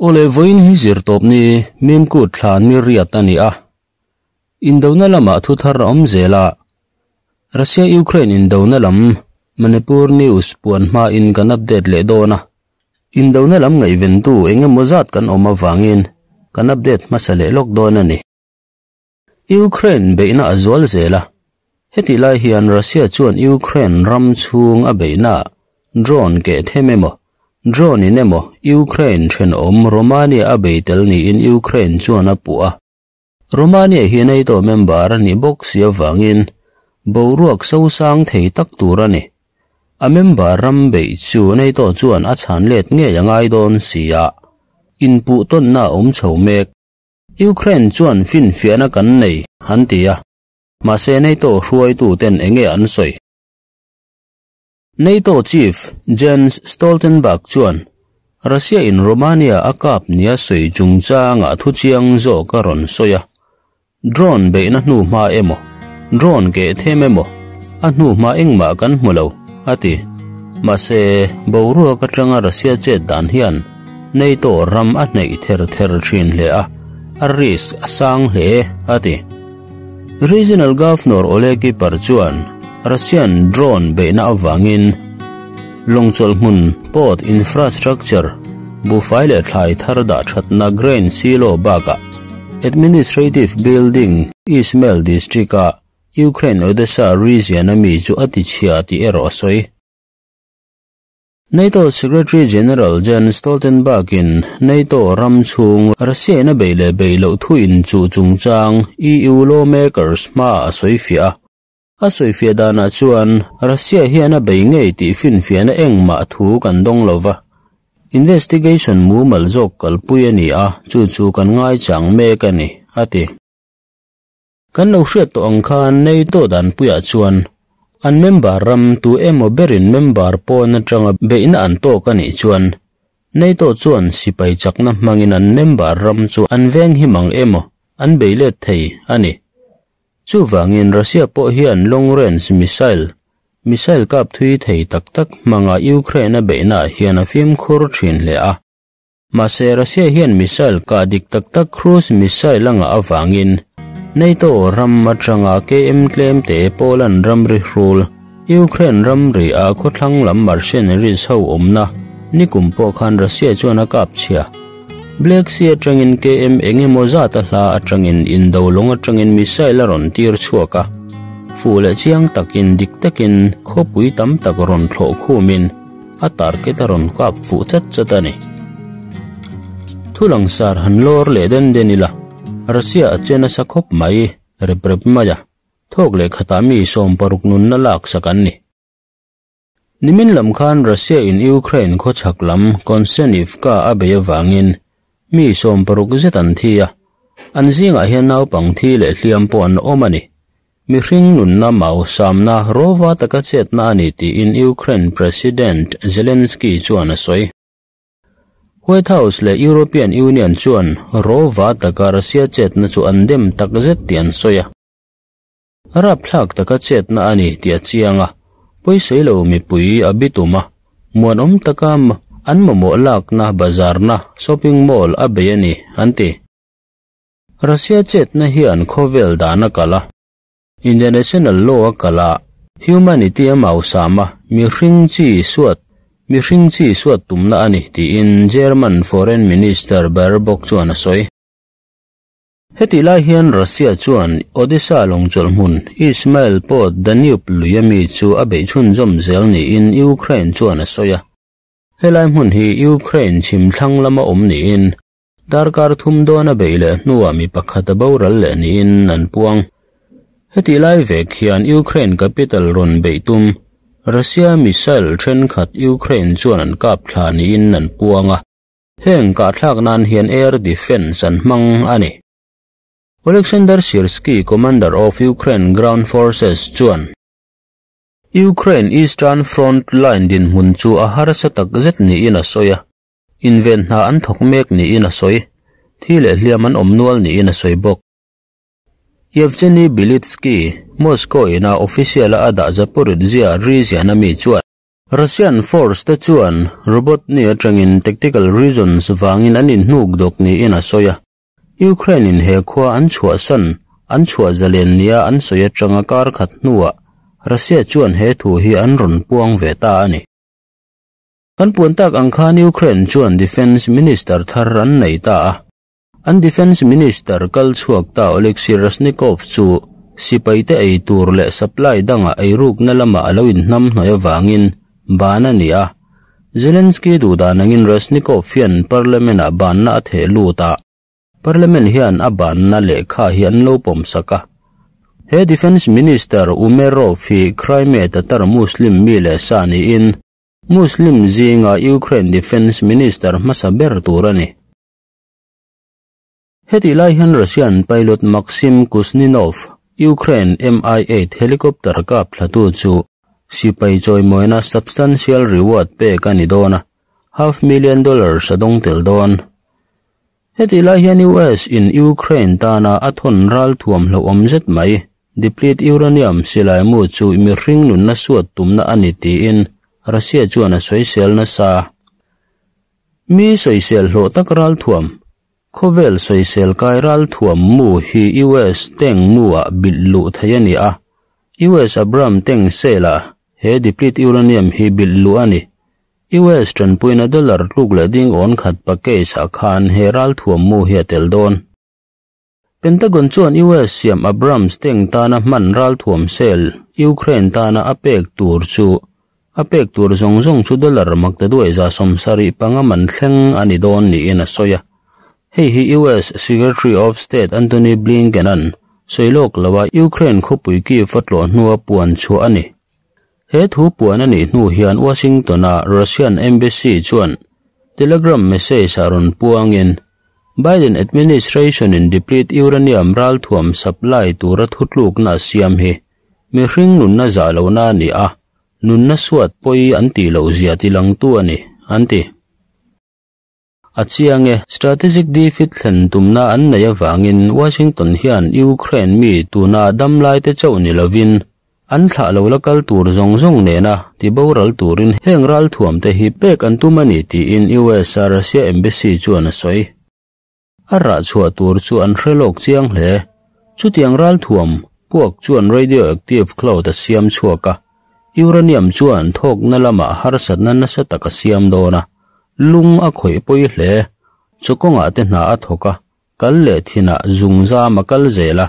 Olevoin hizir topni mimkut tlan miriatania. Indaunalam tuthar omzela. Russia Ukraine indaunalam Manipur news puan ma in kan update le dona. Indaunalam ngay ventu enge mozat kan omavangin kan update masale lok dona ni. Ukraine beina azwal zela. Heti lai hian Russia chuan Ukraine ram chung a beina drone ke thememo. Drone in emo Ukraine chen om Romania abeitel ni in Ukraine chuan apua. Romania hian ay to member ni box ya vangin boruak sausang thei taktura ni. A member rambei chuan ay to chuan achan let ngeyang ay don siya. Inpu ton na om chawmek. Ukraine chuan fin fiana kan nei hantia. Mase nay to huay tu ten enge ansoy. NATO Chief Jens Stoltenberg chuan Russia in Romania akap niya soy jungja nga thuchiang zo karon soya. Drone be na nu ma emo. Drone ke theme mo. At nu ma engma kan mulaw. Ati mase bawrua katranga Russia che dan hian. NATO ram at nei ther chin lea. Aris asang le ati. Regional Governor Olegi Parchuan. Russian drone be na avangin longchol mun port infrastructure bufaile thlai tharda thatna grain silo baka administrative building Ismail district Ukraine Odessa region ami chu atichhia ti ero soi. NATO Secretary General Jens Stoltenberg in NATO ramchung Russia na beile beilo thuin chu chungchang EU lawmakers ma soifia. Asoy fiada na chuan, Russia hiya na bay ngay ti finfia na eng maathu kandong lova. Investigation mu malzok kalpuya niya, chuchukan ngay chang meka ni, ati. Kanaw siya to ang kaan na ito dan puya chuan. An membaram tu emo berin membar po na trang beinaan to kani chuan. Na ito chuan sipay chak na manginan membaram chuan anveng himang emo, anbeilet thay, ani. Chuvangin Russia po hiyan long-range missile. Missile kap thui thay taktak mga Ukraine na bay na hiyan na film kurchin lea. Masa Russia hiyan missile kadik taktak cruise missile lang avangin. Na ito ram matranga KM claim te Poland ramri rule. Ukraine ramri akot lang lam mercenary saw na. Nikumpo kan Russia chuna kap siya. Black Sea atrangin KM enge mozata la atrangin indawlong atrangin missile ron tir chuaka. Fula chiang takin diktakin kopui tam takaron tlo kumin at target ron kapfu chatchatani. Tulang sarhan lor leden denila. Russia at siya nasakop may reprep maya. Togle katami isom paruk nun nalaksakan ni. Niminlam kan Russia in Ukraine ko chaklam konsenif ka abayavangin. Mi som paruk zetan thiya. Anzi nga hiyan nao pang thi le liampuan omani. Mi ring nun na mao sam na rova takacet na aniti in Ukraine President Zelensky chuan asoy. White House le European Union chuan rova takarasya chet na chuan dem takzet tiyan soya. Arab lak takacet na aniti at siya nga. Poisay lo mi pui abituma. Muanom takam. An mamolak na bazar na shopping mall abayani anti. Russia chet na hiyan kovel dana kala. International law kala. Humanity amaw sama. Mi ring chi suat tumna ani ti in German Foreign Minister Baerbock chuan asoy. Heti la hiyan Russia chuan Odessa longcholmun Ismail Pod Danube luyami chu abay chun zomzel ni in Ukraine chuan asoya. Helai mun hi Ukraine chimthlang lama omni in darkar thumdo na beile nuwa mi pakhat bawral le ni in nan puang. Heti lai vek hian Ukraine capital ron beitum Russia missile thren khat Ukraine chuan kap thla ni in nan puanga. Heng ka thlak nan hian air defense an mang ani. Oleksandr Sirsky, commander of Ukraine ground forces chuan. Ukraine Eastern Front Line din mun chu ahar sa takzet ni inasoya. Invent na antok mek ni inasoy. Thile liaman omnual ni inasoy bok. Yevgeny Bilitsky, Moscow ina official ada Zaporizhia region na mi chuan. Russian force Tetsuan robot ni atangin tactical reasons vangin anin nugdok ni inasoya. Ukraine in hekwa anchua san, anchua Zelensky ansoya changakar katnua. Russia chuan hetu hi anron puang veta ani. Kanpuntak ang khan Ukraine chuan defense minister tharan nei ta. Ang defense minister kalchuak ta Oleksiy Reznikov chu sipaite ay turle supply danga ay ruk na lama alawin nam noya vangin bana niya. Zelensky duda nangin Reznikov yan parlemen aban na at heluta. Parlemen hiyan aban na lekha hiyan lopom saka. He Defense Minister Umerov hi Crimea tatar Muslim mile saniin. Muslim zinga Ukraine Defense Minister masabertura ni. He tilaihan Russian pilot Maxim Kuzninov, Ukraine Mi-8 helicopter ka platutsu. Sipay joy mo na substantial reward peka ni dona. $5 million adong tildon. He tilaihan US in Ukraine tana aton ral tuam lawam zet may. Deplete uranium sila mo chu imiring nun na suot tumna anitiin. Russia chuan na soysel na sa. Mi soysel ho takral tuam. Kovel soysel kairal tuam mu hi US teng mua billu thayani a. US abram teng sela. He deplete uranium hi billu ani. US $10 lugla ding on khat pakay sa khan heral tuam mu hi teldon. Pentagon chuan US siam Abrams teng tana man ral thuam sel Ukraine tana apek tur chu apek tur zongzong chu dollar magtaduai za somsari pangaman thleng ani don ni ina soya. Hei hi US Secretary of State Antony Blinken an soilok lawa Ukraine khopui ki fatlo nuwa puan chu ani. He thu puan ani nu hian Washington a Russian embassy chuan telegram message aron puangin Biden administration in deplete uranium ral thuam supply tura thutluk na siam hi. Mihring nun na zalaw na ni a. Nun na suat poi anti law ziati lang tua ni. Anti. At siyang strategic defeat lentum na an nayavangin Washington hiyan Ukraine mi tuna damlay te chaw ni Lavin. An thalaw lakal tur zongzong nena tibaw ral turin heng ral thuam te hi pek antumaniti in US sa Russia embassy chua nasoy. Ara chua tur chuan relok chiang le chutiang ral thuam puak chuan radioactive cloud siam chua ka uranium chuan thok na lama harsat na nasa taka siam dona lung a khoi poi le chukonga te na athoka kal le thina zungza makal zela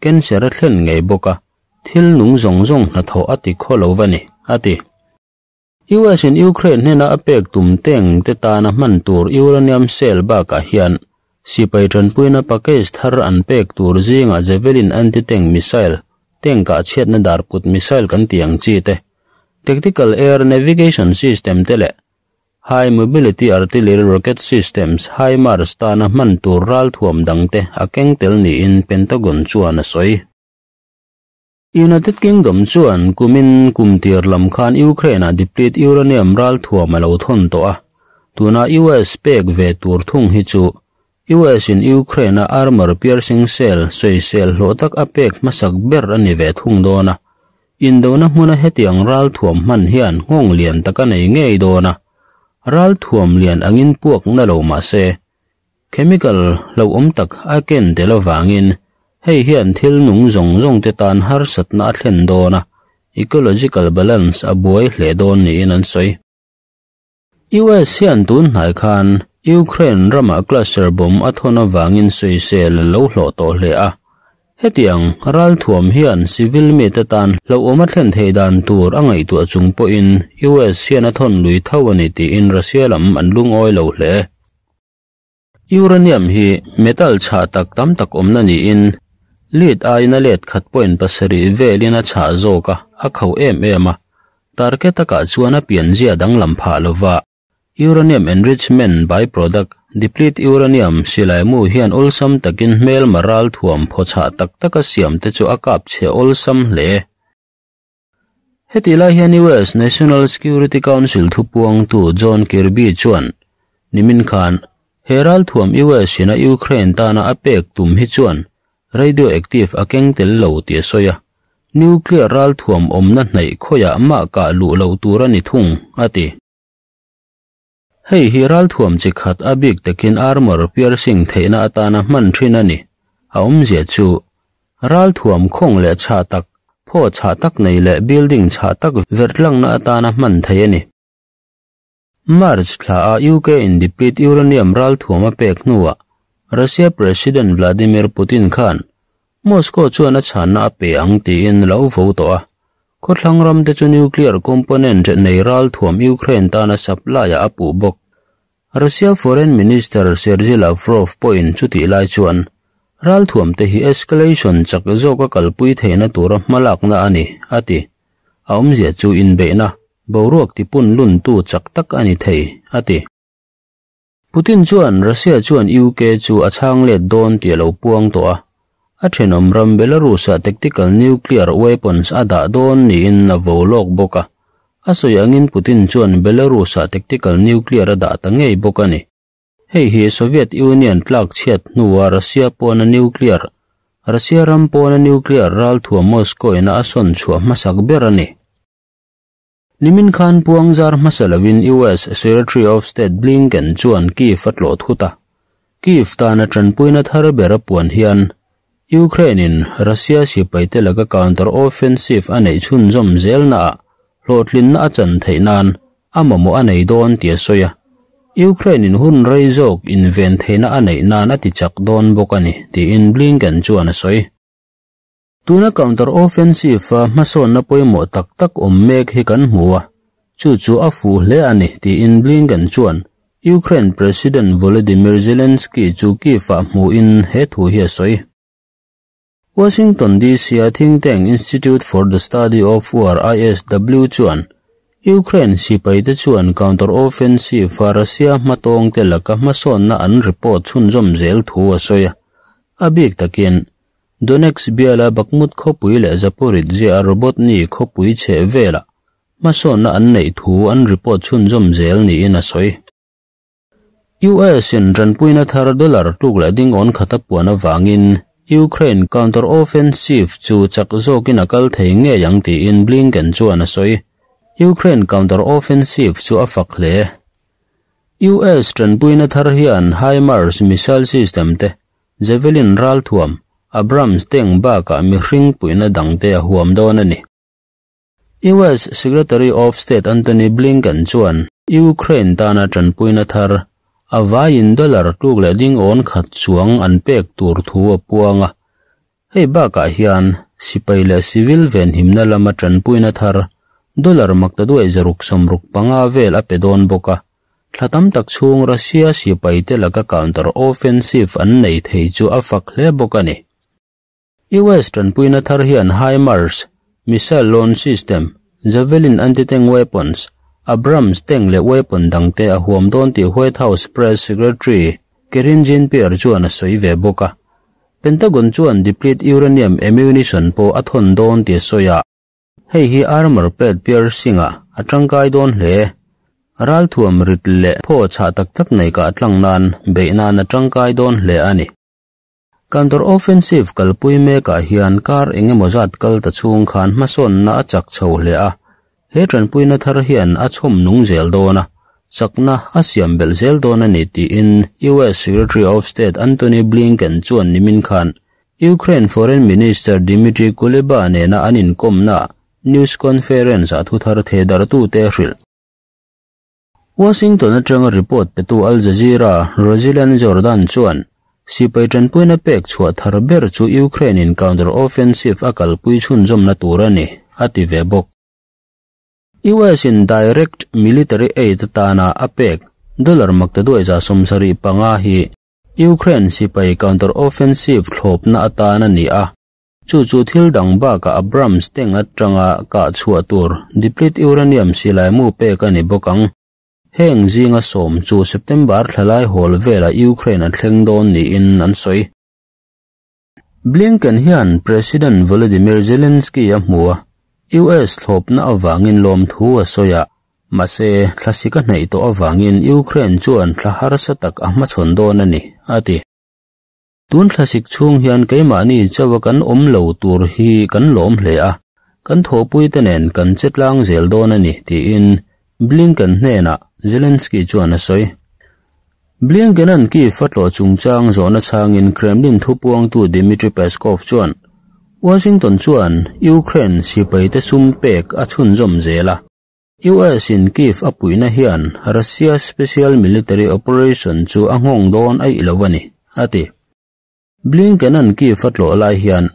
cancer thlen ngei boka thil nung zongjong na tho ati kholovani ati US in Ukraine ne na apek tum teng te ta na man tur uranium cell ba ka hian Sipay Tranpuina Pakis thar anpek turzi nga Javelin anti-tank missile, tank ka chet na darput missile kan tiang chite. Tactical Air Navigation System tele. High Mobility Artillery Rocket Systems, High Mars ta na man tural thuam dangte akeng tel niin Pentagon chuan asoy. United Kingdom chuan kumin kumtir lamkhan Ukraine deplete uranium ral thuam alaw thon toa. Tuna US peg ve tur thung hi chu. US in Ukraine armor piercing cell soy cell lotak apek masagber ani vet hung dona. Indo na muna hetiang ral thuam man hian ngong lian takanay ngay dona. Ral thuam lian angin puak na law mase. Chemical law omtak aken te lavangin. Hei hian thil nung zongjong te tan harsat na atlen dona. Ecological balance abuay le don ni inansoy. US hian tun hai khan. Ukraine rama cluster bomb at honavangin soysel law loto lea. Hetiang ral thuam hian civil metatan law omatlen theidan tur angay tu achung po in US hian at hon lui thawaniti in Russia lam anlung oy law le. Uranium hi metal cha tak tam tak omna ni in. Lead ay na let khatpoin pasari velina cha zoka akhaw ema. Tarketaka chuan apian ziadang lampha lova. Uranium enrichment byproduct deplete uranium silai mu hian olsam takin mel maral thuam phocha taktaka siam te chu akap che olsam le. Hetila hian US National Security Council thupuang tu John Kirby chuan nimin khan heral thuam US ina Ukraine tana apek tum hi chuan radioactive akeng tel lo ti soya nuclear ral thuam omna nei khoya ma ka lu lo turani thung ati hei hi ral thuam chi khat abik takin armor piercing theina atana man thrinani aum je chu ral thuam khong le cha tak pho cha tak nei le building cha tak verlang na atana man thayani March tha UK in deplete uranium ral thuama pek nuwa Russia President Vladimir Putin Khan Moscow chuan a chan na pe ang ti in lo vo to a khotlang ram te chu nuclear component nei ral thuam Ukraine ta na supply a pu bok Russia Foreign Minister Sergei Lavrov point chuti lai chuan ral thuam te hi escalation chak zoka kalpui theina tura malak na ani ati aum je chu in be na boruak ti pun lun tu chak tak ani thei ati Putin chuan Russia chuan UK chu achang le don ti lo puang to a Athenom ram Belarus tactical nuclear weapons ada don ni in na volok boka asoyangin Putin chuan Belarus tactical nuclear ada tangei boka ni hei hi Soviet Union tlak chet nuwa Russia pona nuclear Russia ram pona nuclear ral thua Moscow ina ason chua masak berani Nimin Khan puang zar masalawin US Secretary of State Blinken chuan Kiev atlo thuta Kiev ta na tranpuina thar bera puan hian Ukraine Russia si paitelaga counter offensive anei chun zom zelna lotlin na achan theinan amamo anei don ti soya Ukraine in hun raizok invent theina anei nana ti chak don bokani ti in Blinken chuan soi tuna counter offensive mason na poimo taktak ommek hikan huwa chu chu afu le ani ti in Blinken chuan Ukraine President Volodymyr Zelensky chu ki fa mu in he thu hi soi Washington DC Think Tank Institute for the Study of War ISW chuan Ukraine si paite chuan counter offensive for Russia matong telaka mason na an report chun jom zel thu asoya abik takin Donetsk biala Bakhmut khopui le Zaporizhzhia Robotni khopui che vela mason na an nei thu an report chun jom zel ni in asoi US in ranpuina thar dollar tukla ding on khata puana wangin Ukraine counter offensive chu chakzokin akal thei nge yang ti in Blinken chuan asoi Ukraine counter offensive chu afak le US tranpuina thar hian HIMARS missile system te Javelin ral thuam Abrams teng ba ka mi hring puina dangte huam don ani US Secretary of State Antony Blinken chuan Ukraine tana tranpuina thar Avayin dollar tukla ding on khat chuang anpek tur thu apuanga hei baka hian sipaila civil ven himna lama tranpuina thar dollar makta duai zaruk somruk panga vel ape don boka thatam tak chung Russia sipaite laka counter offensive an nei thei chu afak hle boka ni US tranpuina thar hian HIMARS missile launch system Javelin anti-tank weapons Abrams teng le weapon dangte a huam don ti White House Press Secretary Karine Jean-Pierre chuan a soi ve boka Pentagon chuan deplete uranium ammunition po athon don ti soya hei hi armor plate piercing atangkai don hle ral thuam rit le pho cha tak tak nei ka atlang nan beina na atangkai don hle ani counter offensive kalpui me ka hian kar engemozat kal ta chung khan mason na achak chho hle a he tranpuina thar hian achom nung zel dona chakna asiam bel zel dona ni ti in US Secretary of State Antony Blinken chuan Nimin Khan Ukraine Foreign Minister Dmitry Kuleba ne na anin komna news conference athu thar the dar tu te hril Washington atanga report petu Al Jazeera Roseland Jordan chuan sipai tranpuina pek chua thar ber chu Ukraine in counter offensive akal pui chun jomna turani ati vebok US in direct military aid tana apek dollar magtaduay sa somsari pangahi Ukraine sipay counter-offensive lhop na atana ni a chuchu thildang ba ka Abrams teng at tranga ka chuatur deplete uranium silay mu peka ni bokang heng zinga som chu September thalai hol vela Ukraine at hlengdon ni in ansoy Blinken hian President Volodymyr Zelensky amua US thop na awangin lom thu asoya mase thlasika nei to awangin Ukraine chuan thlahar satak ahma chhondon ani ati tun thlasik chung hian keimani chawakan omlo tur hi kan lom hle a kan tho puitenen kan chetlang zel dona ni tiin Blinken nena Zelensky chuan asoi Blinken an ki fatlo chungchang zona changin Kremlin thupuang tu Dmitry Peskov chuan Washington chuan Ukraine sipaite sumpek achun jom zela US in Kiev apuina hian Russia special military operation chu anghong don ai ilawani ati Blinken an ki fatlo lai hian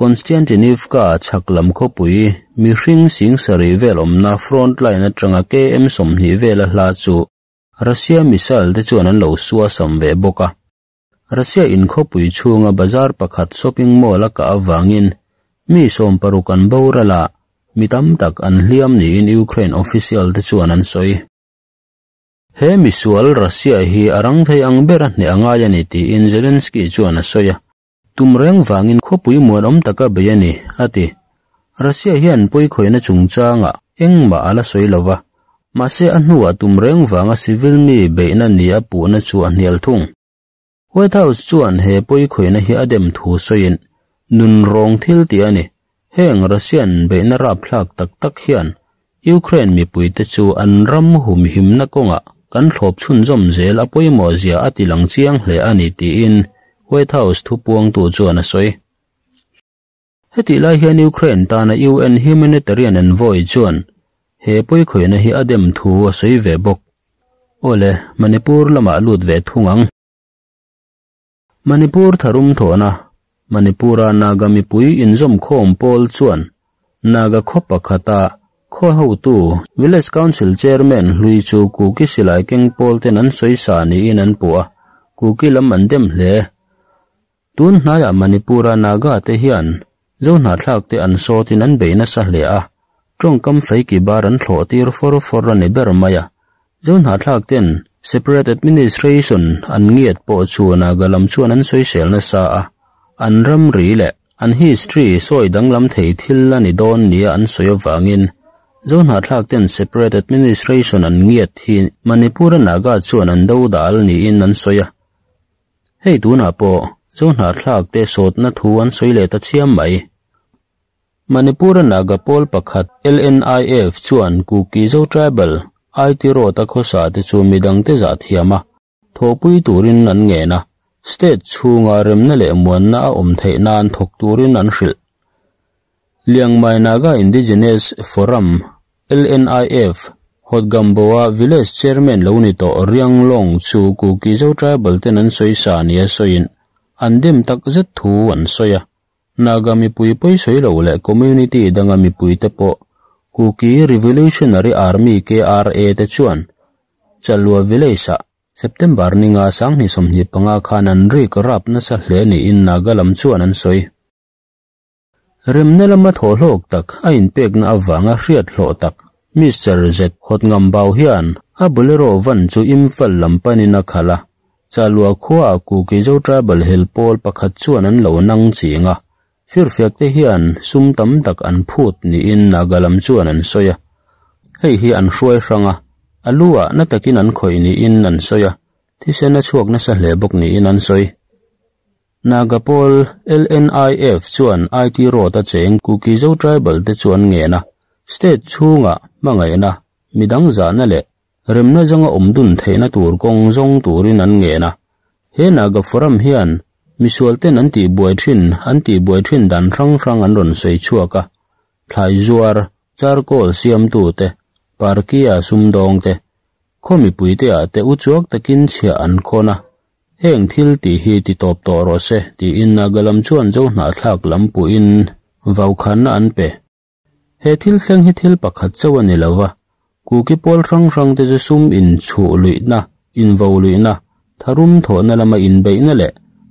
Konstantinivka chaklam khopui mi hring sing sari velom na front line atanga KM somni vela hla chu Russia missile te chuan an lo suwa samve boka Russia in khopui chunga bazar pakhat shopping mall ka awangin mi som parukan borala mitam tak an hliam ni in Ukraine official te chuan an soi he misual Russia hi arang thei ang beran ni anga ya ni ti in Zelensky chuan a soya tumreng wangin khopui muanom taka bayani ati Russia hian poi khoina chungchanga engma ala soilowa mase anhua tumreng wanga civil mi beina nia puna chu anhel thung White House chuan he poi khoina hi adem thu soin nun rong thil ti ani heng Russian beina rap thlak tak tak hian Ukraine mi puite chu an ram hum him na konga kan thlop chhun jom zel a poi mo zia ati langchiang hle ani ti in White House thupuang tu chuan a soi heti lai hian Ukraine tana UN humanitarian envoy chuan he poi khoina hi adem thu a soi ve bok ole Manipur lama lut ve thungang Manipur tharum thona Manipura naga mipui injom khom pol chuan naga khopa khata kho ho tu village council chairman hlui chu Kuki silai keng pol ten an soi sa ni in an puwa Kuki lam an dem hle tun naya Manipura naga te hian zona thlak te an so tin an beina sa hle a trong kam fai ki baran thlo tir for ran ber maya zona thlak ten separate administration an ngiat po chu naga lam chuan an soi sel na sa a an ram ri le an history soi danglam thei thil la ni don nia an soi wangin zona thlak ten separate administration an ngiat hi Manipur naga chuan an do dal ni in an soya hei tuna po zona thlak te sot na thu an soi le ta chiam mai Manipur naga pol pakhat LNIF chuan Kuki zo tribal itiro ta khosa te chu midang te za thiama thopui turin an nge na state chunga remna le muanna omthei nan thok turin an hril liangmai naga indigenous forum LNIF Hotgamboa village chairman Lonito Rianglong chu Kuki zo tribal tenan soisa nia soin andem tak zet thu an soya naga mi puipoi soilo le community danga mi puite po Kuki Revolutionary Army KRA te chuan chalua village September ni nga sang ni somni panga khanan ri karap na sa hle ni in nagalam chuan an soi remna lama tholok tak a in pek na awanga hriat hlo tak Mr Z Hotngambau hian a bolero van chu imfal lampani na khala chalua khua Kuki zo tribal helpol pakhat chuan an lo nang chinga firfekte hian sumtam tak an phut ni in nagalam chuan an soya hei hi an hruai hranga alua na takin an khoi ni in an soya thise na chuak na sa hlebok ni in an soi nagapol LNIF chuan IT ro ta cheng Kuki zo tribal te chuan nge na state chunga mangai na midang za na le remna janga omdun theina tur kong jong turin an nge na he naga forum hian misualten anti boy thin dan rang an ron sei chuaka thlai zuar charcoal siam tu te parkia sumdong te khomi puite a te uchuak takin chhia an khona heng thil ti hi ti top to ro se ti in nagalam chuan zo na thlak lam pu in vau khan an pe he thil seng hi thil pakhat chawani lawa Kuki pol rang te je sum in chu luina in vau luina tharum tho na lama in beina le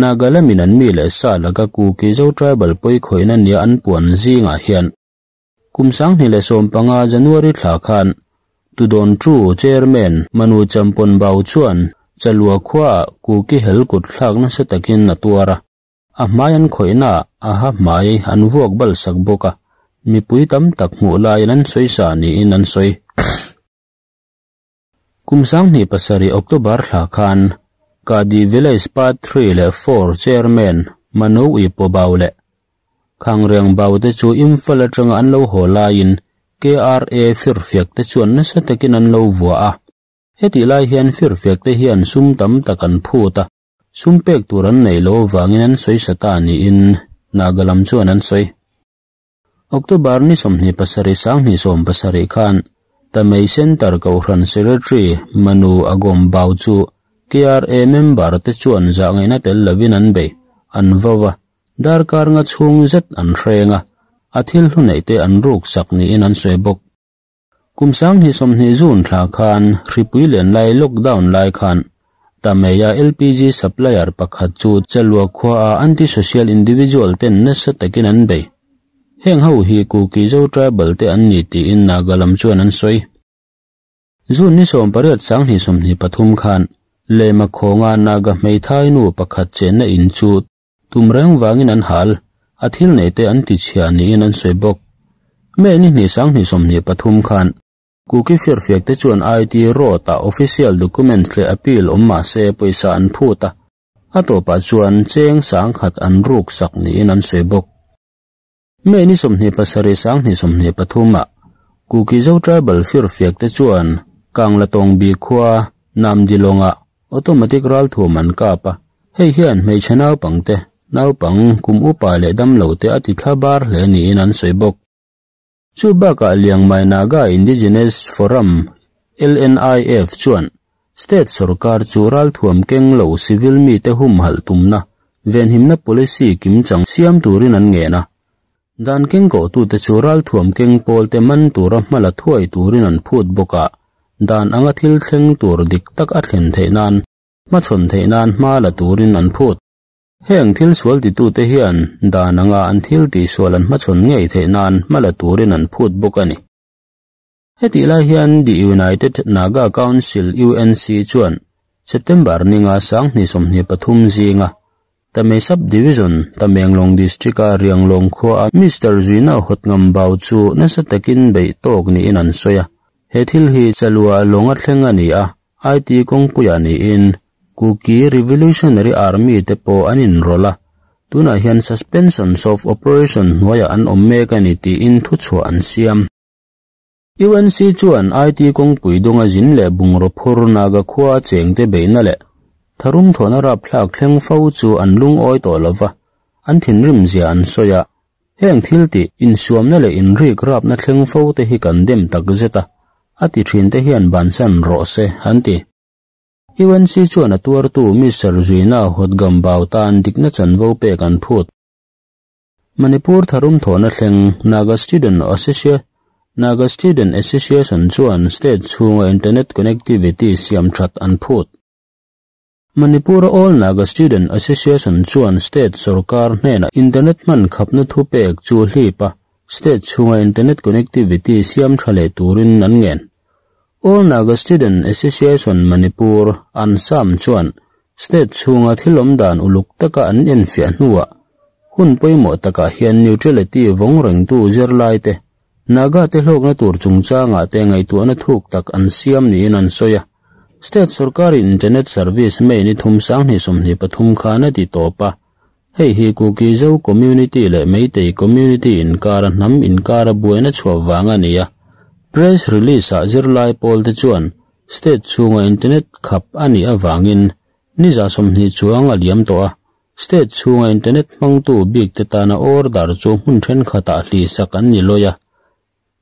nagalamin an mi le sa laga Kuki zo tribal poi khoina nia an puan zinga hian kumsang nila sompanga January thakan tudon chu chairman manu champon bau chuan chalua khwa kuki hel kut thlakna se takin natuara ahmayan khoina aha mai anwok bal sakboka mipui tam tak mu lailan soisa ni inan soi kumsang ni pasari October thakan kadi village part 3 le 4 chairman manu ipo baule khangreng bawte chu imfal atanga anlo holain KRA firfiakte chuan na satakin anlo vua heti lai hian firfiakte hian sumtam takan phuta sumpek turan nei lo wanginan soi satani in nagalam chuan an soi October ni somni pasari sang ni som pasari khan tamei center ko ran secretary manu agom baw chu KRA member te chuan zangaina tel lawinan be anvawa darkar nga chung zet an renga athil hunei te an ruk sakni in an soibok kumsang hi somni zun thla khan ripui len lai lockdown lai khan tameya LPG supplier pakhat chu chalua khwa anti social individual ten na satakin an be heng ho hi kuki zo tribal te an ni ti in nagalam chuan an soi zun ni som pariat sang hi somni pathum khan lema khonga naga mei thai nu pakhat chen na in chu tumrang wangin an hal athil nei te an tichhiani in an soibok me ni sang ni somni pathum khan kuki firfiak te chuan IT ro ta official document le appeal omma se poisa an phuta ato pa chuan cheng sang khat an ruk sakni in an soibok me ni somni pasari sang ni somni pathuma kuki zo tribal firfiak te chuan kanglatong bi khwa namdilonga automatic ral thuman kapa hei hian mei chanaw pangte naupang kum upa le damlo te ati thabar le ni in an soibok chu baka liang mai naga indigenous forum LNIF chuan state sarkar chural thuam kenglo civil mi te hum hal tumna ven himna policy kim chang siam turin an nge na dan keng ko tu te chural thuam keng pol te man tura hmala thuai turin an phut boka dan anga thil theng tur dik tak a thlen theinan ma chhon theinan ma la turin an phut heng thil sual ti tu te hian dananga an thil ti sualan ma chhon ngei theinan mala turin an phut buk ani heti la hian the United Naga Council UNC chuan September ninga sang ni somni pathum zinga tame sub division Tamenglong district a Rianglong kho a Mr Zina hotngam bau chu nasa takin bei tok ni in an soya he thil hi chalua longa thlenga ni a IT kongpuya ni in Kuki Revolutionary Army te po anin rola tuna hian suspension of operation waya an omeka ni ti in thu chuan siam UNC chuan IT kong puidonga jin le bungro phur naga khwa chengte beina le tharum thona ra phlak thleng fau chu an lung oi to lova an thin rim zia an soya heng thil ti in suamna le in ri krap na thleng fau te hi kan dem tak zeta ati thin te hian bansan ro se anti UNC chuan atuar tu Mr Zina hotgam bau tan dikna chanvo pe kan phut Manipur tharum thona thleng Naga Student Association chuan state chunga internet connectivity siam that an phut Manipur all Naga Student Association chuan state sarkar hne na internet man khapna thu pek chu hlipa state chunga internet connectivity siam thale turin nan ngen All Naga Student Association Manipur Ansam chuan state chunga thilom dan uluk taka an enfia nuwa hun poimo taka hian neutrality vongreng tu zerlai te naga te hlok na tur chungcha nga te ngai tu na thuk tak an siam ni in an soya state sarkari internet service me ni thumsang ni somni pathum khana ti topa hei hi kuki zo community le meitei community in kara nam in kara buena chhuawanga niya press release a zirlai pol te chuan state chunga internet khap ani awangin niza somni chuanga liam to a state chunga internet mangtu big te tana or dar chu hun then khata hli sakan ni loya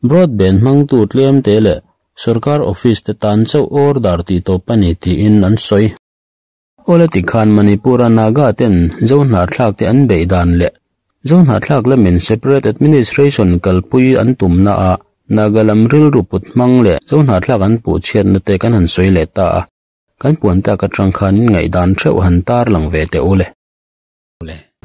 broadband mangtu tlem te le sarkar office te tan chau or dar ti to pani ti in an soi ole ti khan Manipura naga ten zonar thlak te an be dan le zonar thlak la min separate administration kalpui an tumna a nagalam ril ruput mangle zonar thlakan pu chen na te kan han soile ta kan puan ta ka thrang khan ngai dan theu han tar lang ve te ole